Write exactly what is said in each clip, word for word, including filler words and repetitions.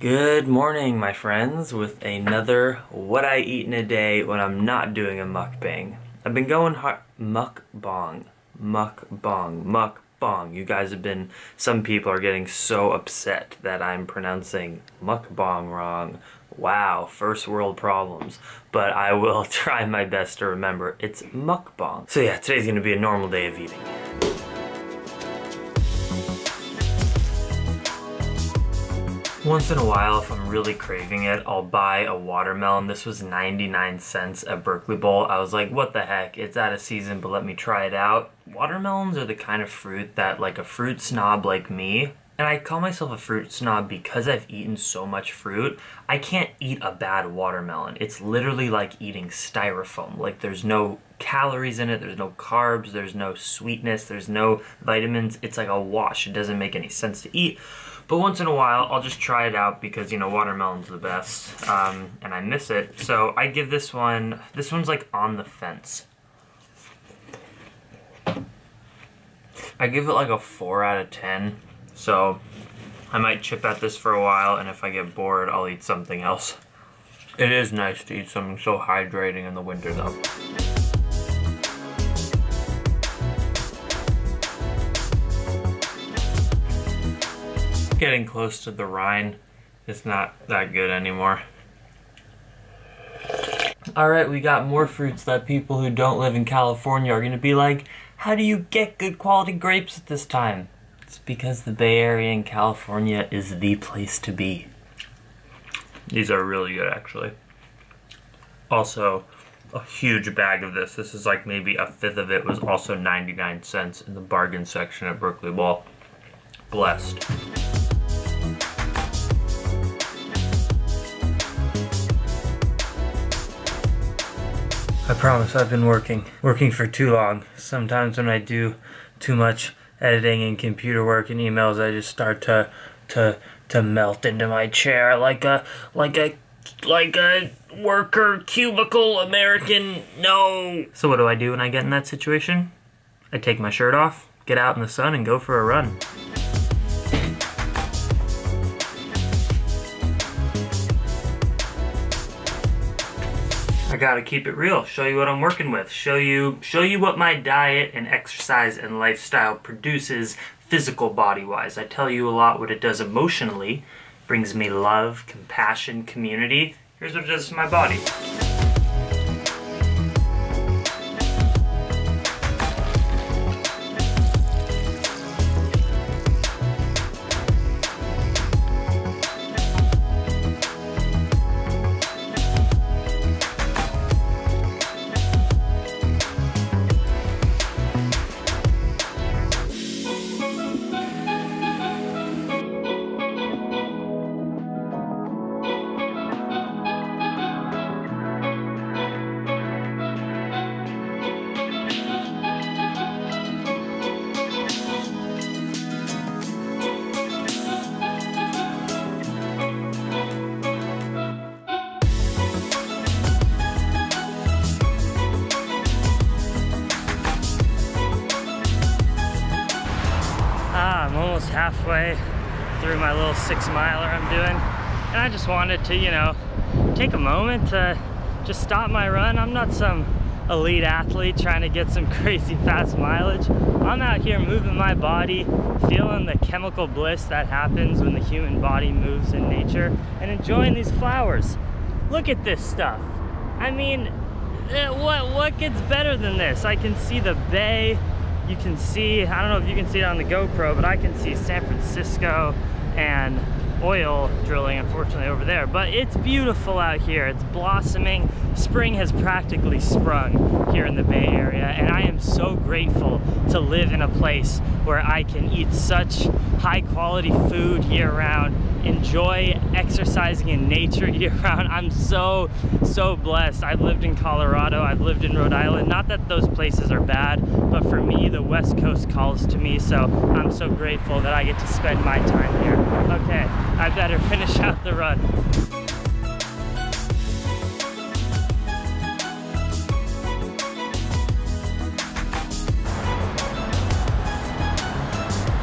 Good morning, my friends, with another What I Eat in a Day When I'm Not Doing a Mukbang. I've been going hard. Mukbang. Mukbang. Mukbang. You guys have been. Some people are getting so upset that I'm pronouncing mukbang wrong. Wow, first world problems. But I will try my best to remember. It's mukbang. So, yeah, today's gonna be a normal day of eating. Once in a while, if I'm really craving it, I'll buy a watermelon. This was ninety-nine cents at Berkeley Bowl. I was like, what the heck? It's out of season, but let me try it out. Watermelons are the kind of fruit that, like, a fruit snob like me, and I call myself a fruit snob because I've eaten so much fruit, I can't eat a bad watermelon. It's literally like eating styrofoam. Like, there's no calories in it, there's no carbs, there's no sweetness, there's no vitamins. It's like a wash. It doesn't make any sense to eat. But once in a while, I'll just try it out because, you know, watermelon's the best, um, and I miss it. So I give this one, this one's like on the fence. I give it like a four out of ten, so I might chip at this for a while, and if I get bored, I'll eat something else. It is nice to eat something so hydrating in the winter, though. Getting close to the Rhine. It's not that good anymore. Alright, we got more fruits that people who don't live in California are gonna be like, how do you get good quality grapes at this time? It's because the Bay Area in California is the place to be. These are really good, actually. Also, a huge bag of this. This is like maybe a fifth of it, was also ninety-nine cents in the bargain section at Berkeley Bowl. Blessed. I promise I've been working, working for too long. Sometimes when I do too much editing and computer work and emails, I just start to, to, to melt into my chair like a, like a, like a worker cubicle American, no. So what do I do when I get in that situation? I take my shirt off, get out in the sun, and go for a run. I gotta keep it real, show you what I'm working with, show you show you what my diet and exercise and lifestyle produces physical body-wise. I tell you a lot what it does emotionally, brings me love, compassion, community. Here's what it does to my body. Halfway through my little six miler I'm doing, and I just wanted to, you know, take a moment to just stop my run. I'm not some elite athlete trying to get some crazy fast mileage. I'm out here moving my body, feeling the chemical bliss that happens when the human body moves in nature, and enjoying these flowers. Look at this stuff. I mean, what what gets better than this? I can see the bay. You can see, I don't know if you can see it on the GoPro, but I can see San Francisco and oil drilling, unfortunately, over there. But it's beautiful out here. It's blossoming. Spring has practically sprung here in the Bay Area, and I am so grateful to live in a place where I can eat such high-quality food year-round, enjoy exercising in nature year-round. I'm so, so blessed. I've lived in Colorado. I've lived in Rhode Island. Not that those places are bad, but for me, the West Coast calls to me, so I'm so grateful that I get to spend my time here. Okay, I better finish out the run.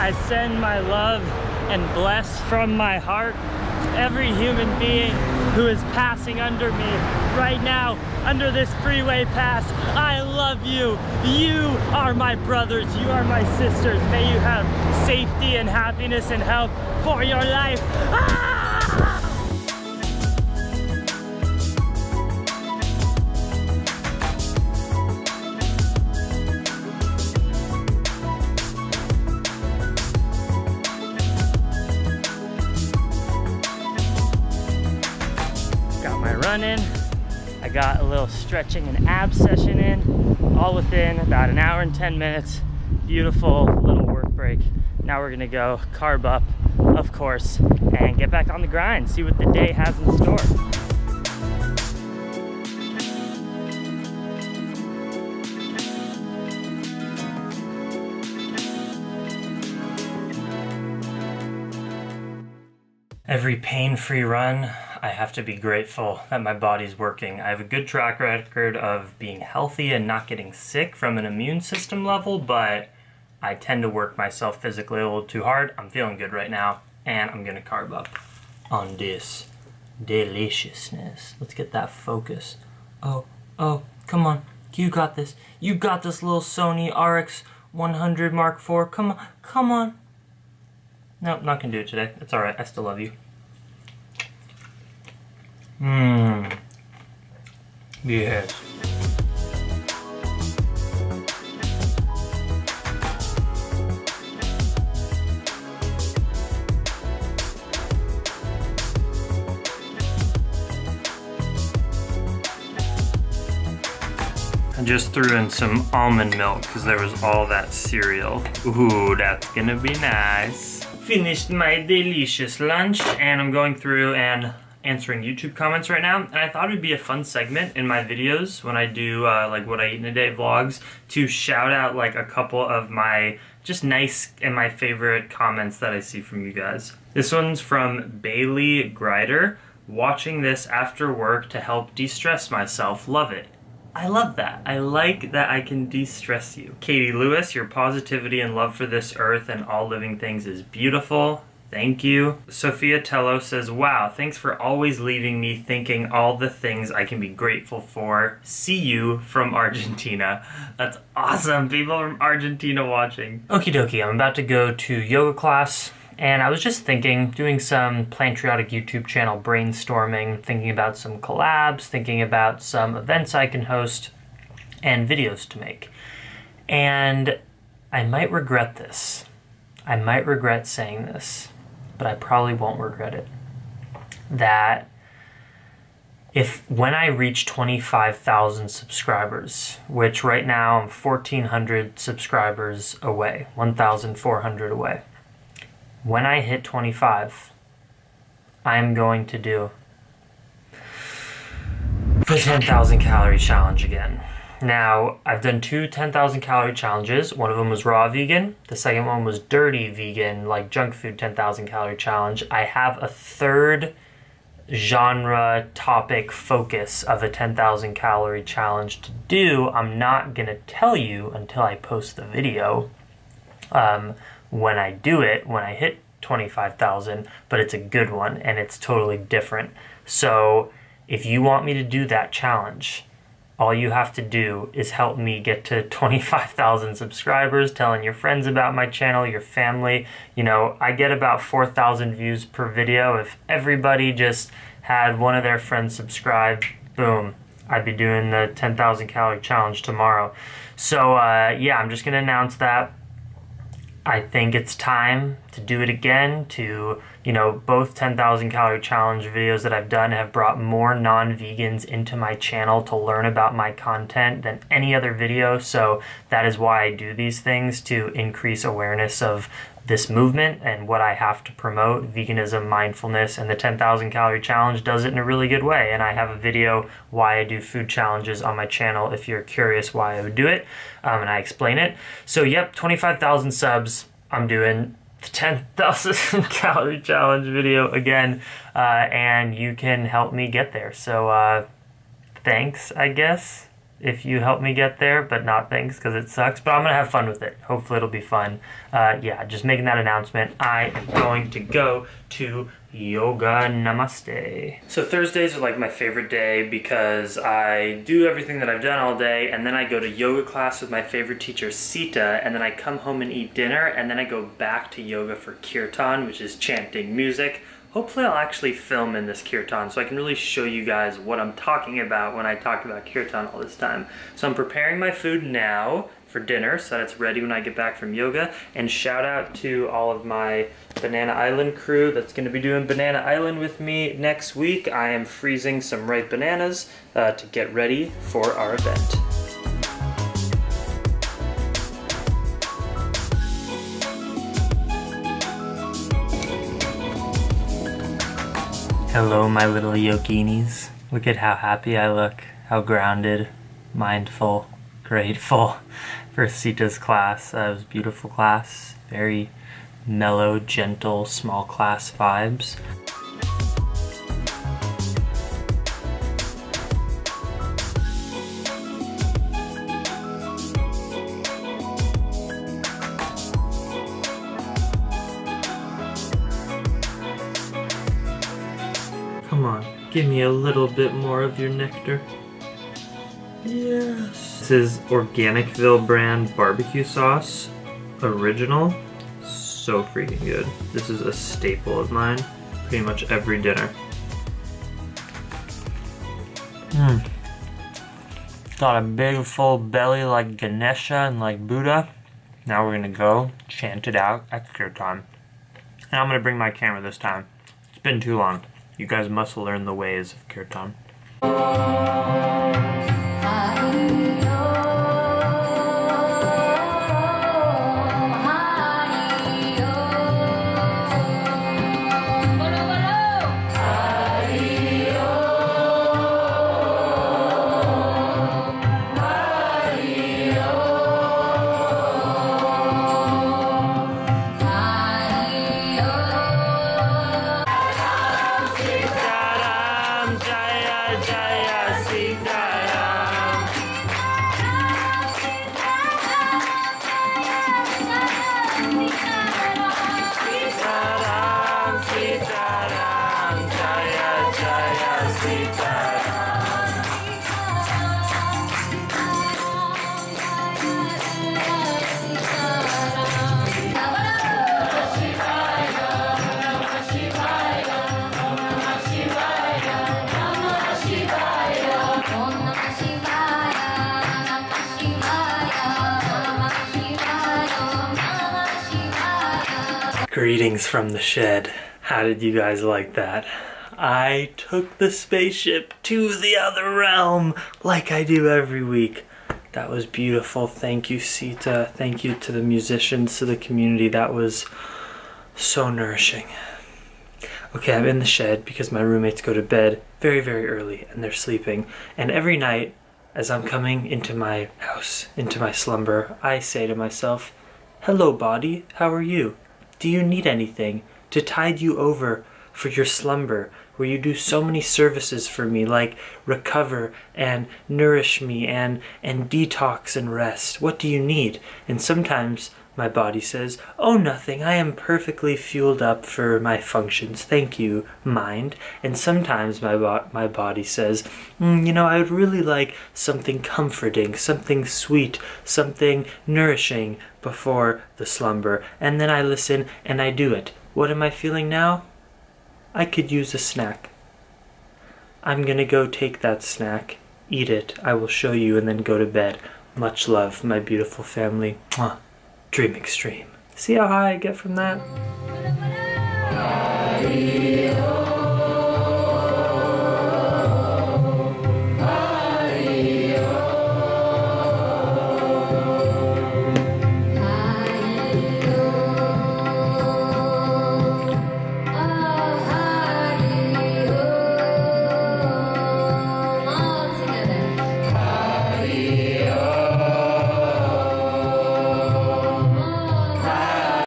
I send my love and bless from my heart every human being who is passing under me right now, under this freeway pass. I love you. You are my brothers. You are my sisters. May you have safety and happiness and health for your life. Ah! Running. I got a little stretching and ab session in, all within about an hour and ten minutes. Beautiful little work break. Now we're gonna go carb up, of course, and get back on the grind, see what the day has in store. Every pain-free run, I have to be grateful that my body's working. I have a good track record of being healthy and not getting sick from an immune system level, but I tend to work myself physically a little too hard. I'm feeling good right now, and I'm gonna carb up on this deliciousness. Let's get that focus. Oh, oh, come on, you got this. You got this, little Sony R X one hundred Mark four, come on, come on. Nope, not gonna do it today. It's all right, I still love you. Mmm. Yes. I just threw in some almond milk because there was all that cereal. Ooh, that's gonna be nice. Finished my delicious lunch, and I'm going through and answering YouTube comments right now, and I thought it'd be a fun segment in my videos when I do uh, like what I eat in a day vlogs to shout out like a couple of my just nice and my favorite comments that I see from you guys. This one's from Bailey Grider. Watching this after work to help de-stress myself. Love it. I love that. I like that I can de-stress you. Katie Lewis, your positivity and love for this earth and all living things is beautiful. Thank you. Sophia Tello says, wow, thanks for always leaving me thinking all the things I can be grateful for. See you from Argentina. That's awesome, people from Argentina watching. Okie dokie, I'm about to go to yoga class, and I was just thinking, doing some Plantriotic YouTube channel brainstorming, thinking about some collabs, thinking about some events I can host, and videos to make. And I might regret this. I might regret saying this, but I probably won't regret it, that if when I reach twenty-five thousand subscribers, which right now I'm fourteen hundred subscribers away, one thousand four hundred away, when I hit twenty-five, I'm going to do the ten thousand calorie challenge again. Now, I've done two ten thousand calorie challenges. One of them was raw vegan. The second one was dirty vegan, like junk food ten thousand calorie challenge. I have a third genre topic focus of a ten thousand calorie challenge to do. I'm not gonna tell you until I post the video um, when I do it, when I hit twenty-five thousand, but it's a good one and it's totally different. So if you want me to do that challenge, all you have to do is help me get to twenty-five thousand subscribers, telling your friends about my channel, your family. You know, I get about four thousand views per video. If everybody just had one of their friends subscribe, boom, I'd be doing the ten thousand calorie challenge tomorrow. So uh, yeah, I'm just gonna announce that. I think it's time to do it again, to, you know, both ten thousand calorie challenge videos that I've done have brought more non-vegans into my channel to learn about my content than any other video. So that is why I do these things, to increase awareness of this movement and what I have to promote, veganism, mindfulness, and the ten thousand calorie challenge does it in a really good way. And I have a video why I do food challenges on my channel if you're curious why I would do it, um, and I explain it. So yep, twenty-five thousand subs, I'm doing the ten thousand calorie challenge video again, uh, and you can help me get there. So uh, thanks, I guess. if you help me get there, but not thanks because it sucks. But I'm gonna have fun with it. Hopefully it'll be fun. Uh, yeah, just making that announcement. I am going to go to yoga. Namaste. So Thursdays are like my favorite day because I do everything that I've done all day, and then I go to yoga class with my favorite teacher, Sita, and then I come home and eat dinner, and then I go back to yoga for kirtan, which is chanting music. Hopefully I'll actually film in this kirtan so I can really show you guys what I'm talking about when I talk about kirtan all this time. So I'm preparing my food now for dinner so that it's ready when I get back from yoga. And shout out to all of my Banana Island crew that's going to be doing Banana Island with me next week. I am freezing some ripe bananas uh, to get ready for our event. Hello, my little yoginis. Look at how happy I look, how grounded, mindful, grateful for Sita's class. Uh, it was a beautiful class, very mellow, gentle, small class vibes. Come on, give me a little bit more of your nectar. Yes. This is Organicville brand barbecue sauce, original. So freaking good. This is a staple of mine, pretty much every dinner. Mmm. Got a big full belly like Ganesha and like Buddha. Now we're gonna go chant it out at kirtan. And I'm gonna bring my camera this time. It's been too long. You guys must learn the ways of kirtan. Greetings from the shed. How did you guys like that? I took the spaceship to the other realm like I do every week. That was beautiful. Thank you, Sita. Thank you to the musicians, to the community. That was so nourishing. Okay, I'm in the shed because my roommates go to bed very, very early and they're sleeping. And every night as I'm coming into my house, into my slumber, I say to myself, hello, body. How are you? Do you need anything to tide you over for your slumber, where you do so many services for me, like recover and nourish me and, and detox and rest? What do you need? And sometimes my body says, oh, nothing. I am perfectly fueled up for my functions. Thank you, mind. And sometimes my, bo my body says, mm, you know, I would really like something comforting, something sweet, something nourishing before the slumber. And then I listen and I do it. What am I feeling now? I could use a snack. I'm gonna go take that snack, eat it, I will show you, and then go to bed. Much love, my beautiful family. Mwah. Dream extreme. See how high I get from that?